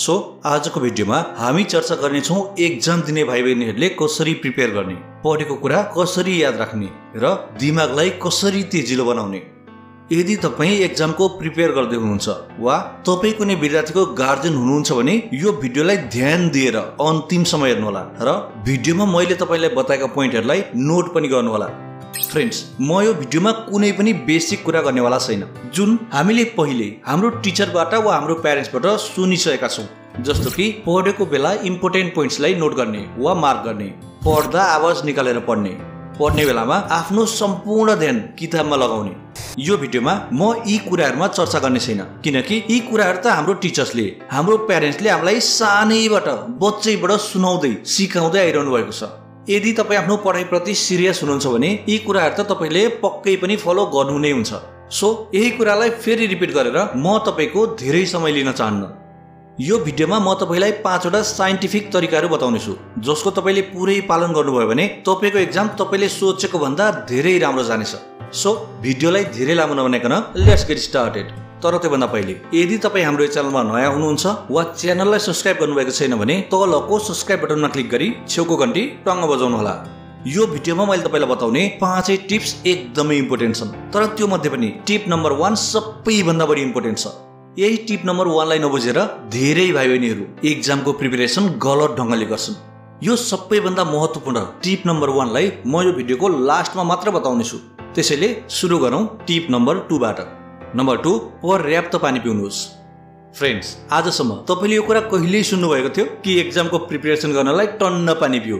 So आज को video में हमी चर्चा करने एग्जाम दिने भाई बहनी कसरी प्रिपेयर करने, पढ़े कुरा कसरी याद राख्ने र दिमागलाई कसरी तेजिलो बनाउने। यदि तपाई एग्जाम को प्रिपेयर गर्दै हुनुहुन्छ वा तपाई कुनै विद्यार्थी को गार्जियन हुनुहुन्छ भने यो भिडियोलाई ध्यान दिएर अन्तिम समय हेर्नु होला र भिडियोमा मैले तपाईलाई बताएका पोइन्टहरुलाई नोट पनि गर्नु होला। फ्रेंड्स, म यो भिडियोमा कुनै पनि बेसिक कुरा गर्नेवाला छैन जुन हामीले पहिले हाम्रो टिचरबाट वा हाम्रो प्यारेन्ट्सबाट सुनिसकेका छौं, जस्तो कि पढेको बेला इम्पोर्टेन्ट पोइन्ट्सलाई नोट गर्ने वा मार्क गर्ने, पढ्दा आवाज निकालेर पढ्ने, पढ्ने बेलामा आफ्नो सम्पूर्ण ध्यान किताबमा लगाउने। यो भिडियोमा म यी कुराहरुमा चर्चा गर्ने छैन किनकि यी कुराहरु त हाम्रो टिचर्सले, हाम्रो प्यारेन्ट्सले हामीलाई सानैबाट बच्चैबाट सुनाउँदै सिकाउँदै आइरहनु भएको छ। यदि तपाई आफ्नो पढाइप्रति सिरियस हुनुहुन्छ भने यी कुराहरु त तपाईले पक्कै पनि फलो गर्नु नै हुन्छ। सो यही कुरालाई फेरि रिपिट गरेर म तपाईको धेरै समय लिन चाहन्न। यो भिडियोमा म तपाईलाई 5 वटा साइन्टिफिक तरिकाहरु बताउनेछु जसको तपाईले पुरै पालन गर्नुभयो भने तपाईको एग्जाम तपाईले सोचेको भन्दा धेरै राम्रो जानेछ। सो भिडियोलाई धेरै लामो नबनाइकन लेट्स गेट स्टार्टेड। तर त्योभन्दा पहिले यदि तपाई हाम्रो च्यानलमा नयाँ हुनुहुन्छ वा च्यानललाई सब्स्क्राइब गर्नुभएको छैन भने तलको सब्स्क्राइब बटनमा क्लिक गरी छेउको घण्टी टंग बजाउनु होला। यो भिडियोमा मैले तपाईलाई बताउने 5 टिप्स एकदमै इम्पोर्टेन्ट छन्, तर त्यो मध्ये पनि टिप नम्बर 1 सबैभन्दा बढी इम्पोर्टेन्ट छ। यही टिप नम्बर 1 लाई नबुझेर धेरै भाइ बहिनीहरु एग्जामको प्रिपरेसन गलत ढंगले गर्छन्। यो सबैभन्दा महत्त्वपूर्ण टिप नम्बर 1 लाई म यो भिडियोको लास्टमा मात्र बताउनेछु। त्यसैले सुरु गरौं टिप नम्बर 2 बाट। नंबर 2, पर्याप्त पानी पिउनुहोस्। फ्रेंड्स, आजसम्म तपाईले यो कुरा कहिल्यै सुन्नु भएको थियो कि एग्जाम को प्रिपरेसन गर्नलाई टन्न पानी पिउ?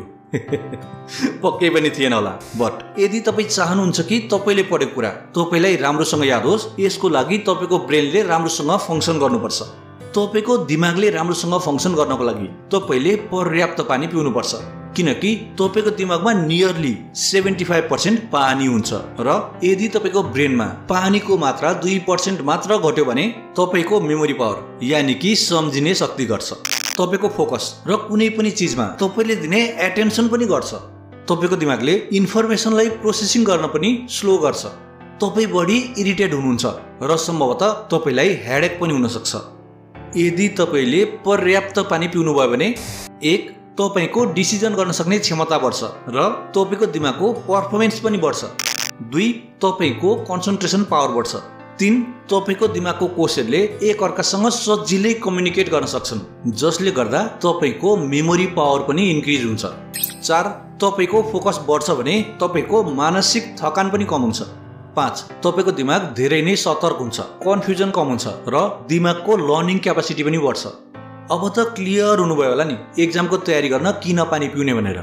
पक्कै पनि थिएन होला। बट यदि तपाई चाहनुहुन्छ कि तपाईले पढेको कुरा तपाईलाई राम्रोसँग याद होस्, यसको लागि तपाईको ब्रेनले राम्रोसँग फंक्सन गर्नुपर्छ। तपाईको दिमागले राम्रोसँग फंक्सन गर्नको लागि तपाईले पर्याप्त पानी पिउनुपर्छ किनकि तपाईको दिमागमा नियरली 75% पानी हुन्छ र यदि तपाईको ब्रेनमा पानीको मात्रा 2% मात्र घट्यो भने तपाईको मेमोरी पावर यानी कि सम्झिने शक्ति घट्छ, तपाईको फोकस र कुनै पनि चीजमा तपाईले दिने एटेन्सन पनि घट्छ। तपाईको दिमागले इन्फर्मेसनलाई प्रोसेसिङ गर्न पनि स्लो गर्छ। तपाई बढी इरिटेट हुनुहुन्छ र सम्भवतः तपाईलाई हेडेक पनि हुन सक्छ। यदि तपाईले पर्याप्त पानी पिउनु भयो भने 1 तपाईको डिसिजन गर्न सक्ने क्षमता बढ्छ र तपाईको दिमागको परफर्मेन्स पनि बढ्छ। 2 तपाईको कन्सन्ट्रेसन पावर बढ्छ। 3 तपाईको दिमागको कोषहरूले एकअर्कासँग सजिलै कम्युनिकेट गर्न सक्छन् जसले गर्दा तपाईको मेमोरी पावर पनि इन्क्रिज हुन्छ। 4 तपाईको फोकस बढ्छ भने तपाईको मानसिक थकान पनि कम हुन्छ। 5 तपाईको दिमाग धेरै नै सतर्क हुन्छ, कन्फ्युजन कम हुन्छ र दिमागको लर्निङ क्यापासिटी पनि बढ्छ। अब त क्लियर हुनुभयो होला नि एग्जाम को तयारी गर्न किन पानी पिउने भनेर।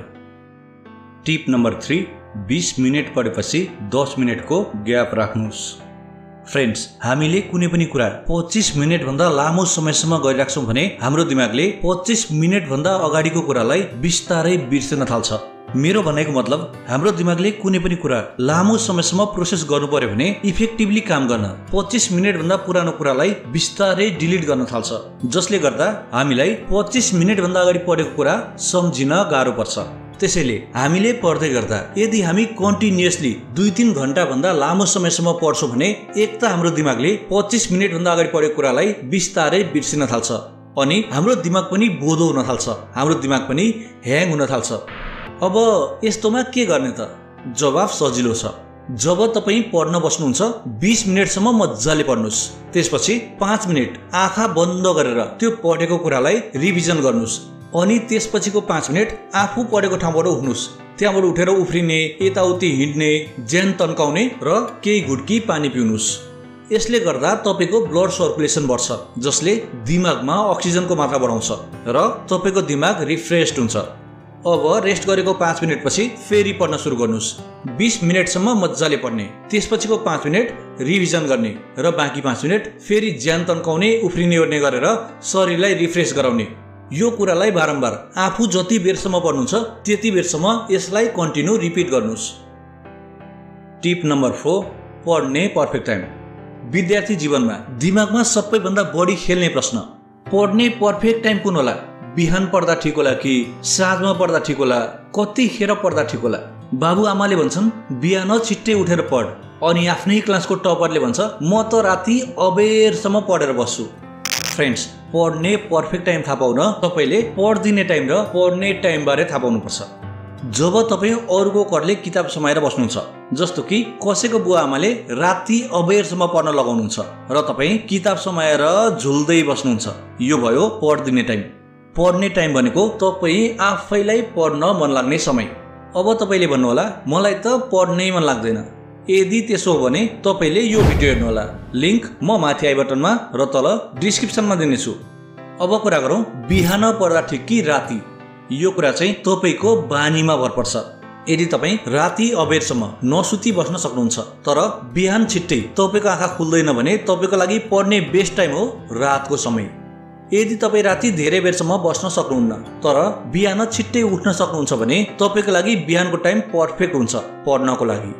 टिप नम्बर 3, 20 मिनेट पढेपछि 10 मिनेट को ग्याप राख्नुस्। फ्रेंड्स, हामीले कुनै पनि कुरा 25 मिनेट भन्दा लामो समयसम्म गरिराख्छौं भने हाम्रो दिमागले 25 मिनेट भन्दा अगाडिको कुरालाई बिस्तारै बिर्सन थाल्छ। मेरो भनाइको मतलब हाम्रो दिमागले कुनै पनि कुरा लामो समयसम्म प्रोसेस गर्नु पर्यो भने इफेक्टिभली काम गर्न 25 मिनेट भन्दा पुरानो कुरालाई बिस्तारै डिलिट गर्न थाल्छ जसले गर्दा हामीलाई 25 मिनेट भन्दा अगाडि पढेको कुरा सम्झिन गाह्रो पर्छ। त्यसैले हामीले पढ्दै गर्दा यदि हामी कन्टीन्युअसली 2-3 घण्टा भन्दा लामो समयसम्म पढ्छौं भने एक त हाम्रो दिमागले 25 मिनेट भन्दा अगाडि पढेको कुरालाई बिस्तारै बिर्सिन थाल्छ अनि हाम्रो दिमाग पनि बोधो हुन थाल्छ, हाम्रो दिमाग पनि ह्याङ हुन थाल्छ। अब यस्तोमा के गर्ने त? जवाफ सजिलो छ। जब तपाई पढ्न बस्नुहुन्छ 20 मिनेटसम्म मज्जाले पढ्नुस्, त्यसपछि 5 मिनेट आँखा बन्द गरेर त्यो पढेको कुरालाई रिभिजन गर्नुस् अनि त्यसपछिको 5 मिनेट आफू पढेको ठाउँबाट उठ्नुस्। त्यहाँबाट उठेर उफ्रिने, यताउति हिड्ने, ज्यान तन्काउने र केही गुड्की पानी पिउनुस्। यसले गर्दा तपाईको ब्लड सर्कुलेसन बढ्छ जसले दिमागमा अक्सिजनको मात्रा बढाउँछ र तपाईको दिमाग रिफ्रेश्ड हुन्छ। अब रेस्ट गरेको 5 मिनेट पछि फेरि पढ्न सुरु गर्नुस्। 20 मिनेटसम्म मज्जाले पढ्ने, त्यसपछिको 5 मिनेट रिभिजन गर्ने र बाँकी 5 मिनेट फेरि ज्यान तन्काउने, उफ्रिने ओर्ने गरेर शरीरलाई रिफ्रेश गराउने। यो कुरालाई बारम्बार आफू जति बेरसम्म पढ्नुहुन्छ त्यति बेरसम्म यसलाई कन्टिन्यू रिपिट गर्नुस्। टिप नम्बर 4, पढ्ने पर्फेक्ट टाइम। विद्यार्थी जीवनमा दिमागमा सबैभन्दा बढी खेल्ने प्रश्न पढ्ने पर्फेक्ट टाइम कुन होला? बिहान पढ्दा ठीक होला कि साँझमा पढ्दा ठीक होला? कतिखेर पढ्दा ठीक होला? बाबुआमाले भन्छन् बिहान छिट्टै उठेर पढ अनि आफ्नै क्लासको टपरले भन्छ म त राति अबेरसम्म पढेर बस्छु। फ्रेंड्स, पढ्ने पर्फेक्ट टाइम थाहा पाउन तपाईले पढ्दिने टाइम र पढ्ने टाइम बारे थाहा पाउनुपर्छ। जब तपाई अरूको करले किताब समाएर बस्नुहुन्छ, जस्तो कि कसैको बुवा आमाले राति अबेरसम्म पढ्न लगाउनुहुन्छ र तपाई किताब समाएर झुल्दै बस्नुहुन्छ, यो भयो पढ्दिने टाइम। पढ्ने टाइम भनेको तपाई आफैलाई पढ्न मन लाग्ने समय। अब तपाईले भन्नु होला मलाई त पढ्नै मन लाग्दैन। यदि त्यसो हो भने तपाईले यो भिडियो हेर्नु होला, लिंक म माथि आई बटनमा र तल डिस्क्रिप्सनमा दिनेछु। अब कुरा गरौं बिहान पढ्दा ठीक कि राति। यो कुरा चाहिँ तपाईको बानीमा भर पर्छ। यदि तपाई राति अबेरसम्म नसुती बस्न सक्नुहुन्छ तर बिहान छिट्टै तपाईको आँखा खुल्दैन भने तपाईको लागि पढ्ने बेस्ट टाइम हो रातको समय। यदि तपाई राति धेरै बेरसम्म बस्न सक्नुहुन्न तर बिहान छिट्टै उठ्न सक्नुहुन्छ भने तपाईको लागि बिहानको टाइम पर्फेक्ट हुन्छ पढ्नको लागि।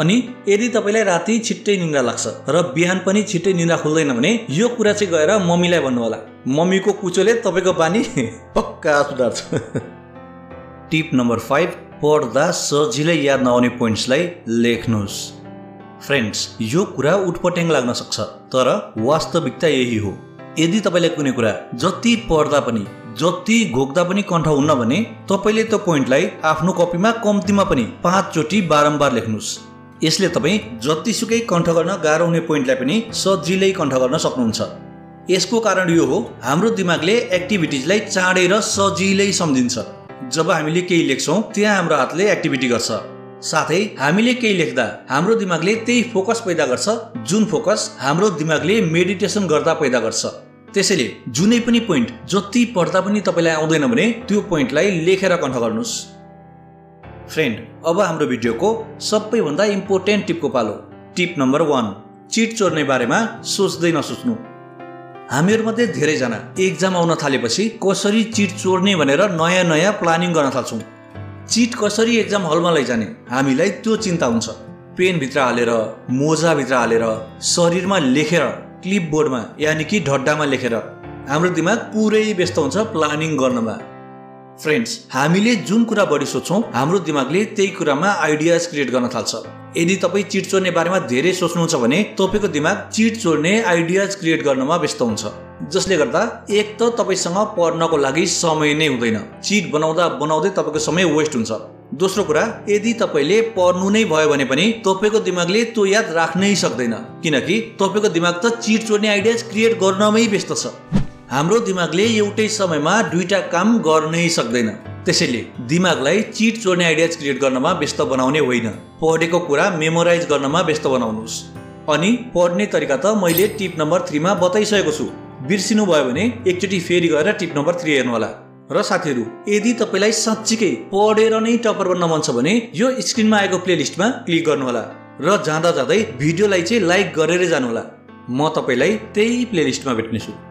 अनि यदि तपाईलाई राति छिट्टै निद्रा लाग्छ र बिहान पनि छिट्टै निद्रा खुल्दैन भने यो कुरा चाहिँ गएर मम्मीलाई भन्नु होला, मम्मीको कुचोले तपाईको बानी पक्का सुधार्छ। टिप नम्बर 5, पढ्दा सजिलै याद नआउने पोइन्ट्सलाई लेख्नुहोस्। फ्रेन्ड्स, यो कुरा उटपटेङ लाग्न सक्छ तर वास्तविकता यही हो। यदि तपाईले कुनै कुरा जति पढ्दा पनि जति घोक्दा पनि कण्ठ हुन्न भने तपाईले त्यो पोइन्टलाई आफ्नो कपीमा कम्तीमा पनि 5 चोटि बारम्बार लेख्नुस्। यसले तपाई जतिसुकै कण्ठ गर्न गाह्रो हुने पोइन्टलाई पनि सजिलै कण्ठ गर्न सक्नुहुन्छ। यसको कारण यो हो, हाम्रो दिमागले एक्टिभिटिजलाई चाँडै र सजिलै सम्झिन्छ। जब हामीले केही लेख्छौं त्यहाँ हाम्रो हातले एक्टिभिटी गर्छ, साथै हामीले केही लेख्दा हाम्रो दिमागले त्यही फोकस पैदा गर्छ जुन फोकस हाम्रो दिमागले मेडिटेसन गर्दा पैदा गर्छ। त्यसैले जुनै पनि पोइन्ट जति पढ्दा पनि तपाईलाई आउँदैन भने त्यो पोइन्टलाई लेखेर कण्ठ गर्नुस्। फ्रेन्ड, अब हाम्रो भिडियोको सबैभन्दा इम्पोर्टेन्ट टिपको पालो। टिप नम्बर 1, चिट चोर्ने बारेमा सोच्दै नसोच्नु। हामीहरूमध्ये धेरैजना एक्जाम आउन थालेपछि कसरी चिट चोर्ने भनेर नयाँ नयाँ प्लानिङ गर्न थाल्छौँ। चिट कसरी एक्जाम हलमा लैजाने हामीलाई त्यो चिन्ता हुन्छ। पेन भित्र हालेर, मोजा भित्र हालेर, शरीरमा लेखेर, क्लिपबोर्डमा यानि कि ढड्डामा लेखेर हाम्रो दिमाग पुरै व्यस्त हुन्छ प्लानिङ गर्नमा। फ्रेन्ड्स, हामीले जुन कुरा बढी सोच्छौँ हाम्रो दिमागले त्यही कुरामा आइडियाज क्रिएट गर्न थाल्छ। यदि तपाईँ चिट चोर्ने बारेमा धेरै सोच्नुहुन्छ भने तपाईँको दिमाग चिट चोर्ने आइडियाज क्रिएट गर्नमा व्यस्त हुन्छ, जसले गर्दा एक त तपाईसँग पढ्नको लागि समय नै हुँदैन, चिट बनाउँदा बनाउँदै तपाईँको समय वेस्ट हुन्छ। दोस्रो कुरा, यदि तपाईँले पढ्नु नै भयो भने पनि तपाईँको दिमागले त्यो याद राख्नै सक्दैन, किनकि तपाईँको दिमाग त चिट चोर्ने आइडियाज क्रिएट गर्नमै व्यस्त छ। हाम्रो दिमागले एउटै समयमा दुईटा काम गर्नै सक्दैन। त्यसैले दिमागलाई चिट चोर्ने आइडियाज क्रिएट गर्नमा व्यस्त बनाउने होइन, पढेको कुरा मेमोराइज गर्नमा व्यस्त बनाउनुस्। अनि पढ्ने तरिका त मैले टिप नम्बर 3 मा बताइसकेको छु, बिर्सिनु भयो भने एकचोटि फेरि गएर टिप नम्बर 3 हेर्नु होला। र साथीहरू, यदि तपाईलाई साँच्चीकै पढेर नै टपर बन्न मन छ भने यो स्क्रिनमा आएको प्लेलिस्टमा क्लिक गर्नु होला र जाँदा जाँदै भिडियोलाई चाहिँ लाइक गरेर जानु होला। म तपाईलाई त्यही प्लेलिस्टमा भेट्नेछु।